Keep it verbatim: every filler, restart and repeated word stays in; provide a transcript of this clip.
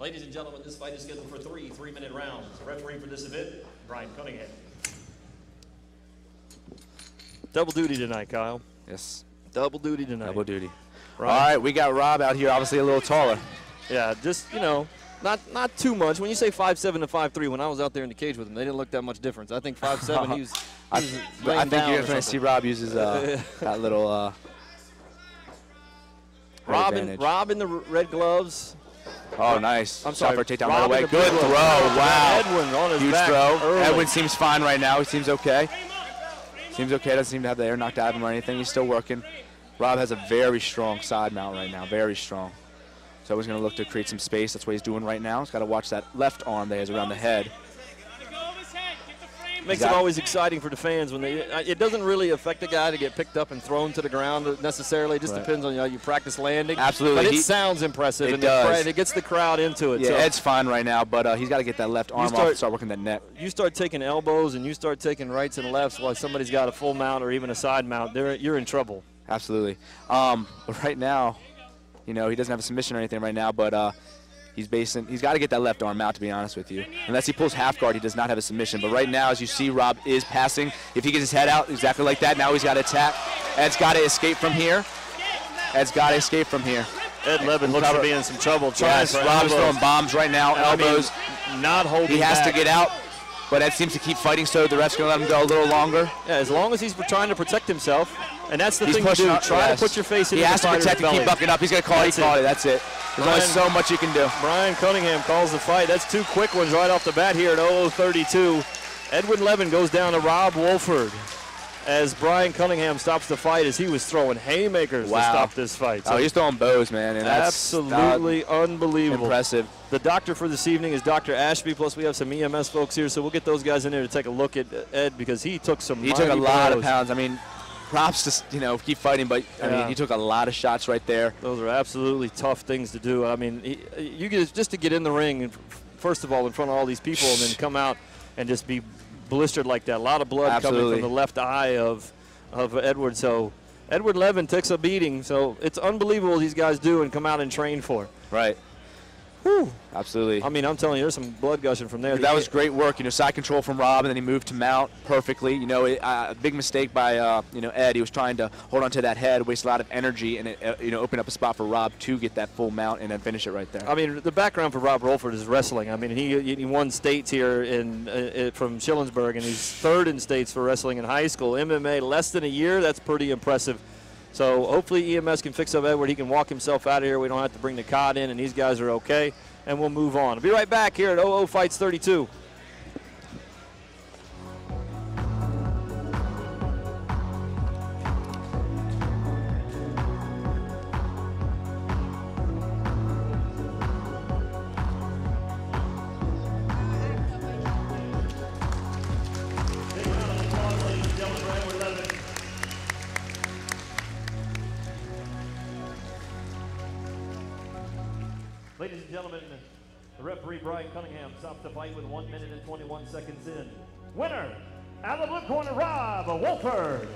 Ladies and gentlemen, this fight is scheduled for three three-minute rounds. The referee for this event, Brian Cunningham. Double duty tonight, Kyle. Yes. Double duty tonight. Double duty. Rob. All right, we got Rob out here, obviously a little taller. Yeah, just, you know, not not too much. When you say five seven to five three, when I was out there in the cage with him, they didn't look that much difference. I think five seven, he was, he I, was I think you're going to see Rob uses uh, that little uh, Rob in, Rob in the red gloves. Oh, nice. I'm sorry. Shot for takedown right away. Good throw. Wow. Edwin on his huge back throw. Early. Edwin seems fine right now. He seems okay. Seems okay. Doesn't seem to have the air knocked out of him or anything. He's still working. Rob has a very strong side mount right now. Very strong. So he's going to look to create some space. That's what he's doing right now. He's got to watch that left arm that is around the head. Makes it always exciting for the fans when they. It doesn't really affect a guy to get picked up and thrown to the ground necessarily. It just right. depends on how you, know, you practice landing. Absolutely, but it he, sounds impressive. It and does. It, it gets the crowd into it. Yeah, so. Ed's fine right now, but uh, he's got to get that left arm start, off and start working that neck. You start taking elbows and you start taking rights and lefts while somebody's got a full mount or even a side mount. You're in trouble. Absolutely. Um, but right now, you know, he doesn't have a submission or anything right now, but. Uh, He's basing, he's got to get that left arm out, to be honest with you. Unless he pulls half guard, he does not have a submission. But right now, as you see, Rob is passing. If he gets his head out exactly like that, now he's got to attack. Ed's got to escape from here. Ed's got to escape from here. Ed Levin looks to be in some trouble. Yes, Rob's throwing bombs right now, elbows. I mean, not holding He has back. to get out, but Ed seems to keep fighting, so the ref's going to let him go a little longer. Yeah, as long as he's trying to protect himself. And that's the he's thing to do. Up, Try yes. to put your face in. He has to protect and keep bucking up. He's going to call it. He called it. That's it. There's Brian, only so much you can do. Brian Cunningham calls the fight. That's two quick ones right off the bat here at oh oh thirty-two. Edward Levin goes down to Rob Wolford as Brian Cunningham stops the fight as he was throwing haymakers wow. to stop this fight. So oh, he's throwing bows, man. And that's absolutely unbelievable. Impressive. The doctor for this evening is Doctor Ashby, plus we have some E M S folks here, so we'll get those guys in there to take a look at Ed because he took some He took a lot blows. of pounds. I mean, props to, you know, keep fighting, but I mean, yeah. he took a lot of shots right there. Those are absolutely tough things to do. I mean, he, you get, just to get in the ring, first of all, in front of all these people, and then come out and just be blistered like that. A lot of blood absolutely. coming from the left eye of, of Edward. So Edward Levin takes a beating. So it's unbelievable what these guys do and come out and train for. Right. Whew. Absolutely. I mean, I'm telling you, there's some blood gushing from there. That was great work. You know, side control from Rob, and then he moved to mount perfectly. You know, a uh, big mistake by, uh, you know, Ed. He was trying to hold on to that head, waste a lot of energy, and, it, uh, you know, open up a spot for Rob to get that full mount and then finish it right there. I mean, the background for Rob Wolford is wrestling. I mean, he, he won states here in uh, from Schuylersburg, and he's third in states for wrestling in high school. M M A, less than a year, that's pretty impressive. So hopefully E M S can fix up Edward. He can walk himself out of here. We don't have to bring the C O D in, and these guys are okay. And we'll move on. I'll be right back here at O O Fights thirty-two. Brian Cunningham stopped the fight with one minute and twenty-one seconds in. Winner, out of the blue corner, Rob Wolford.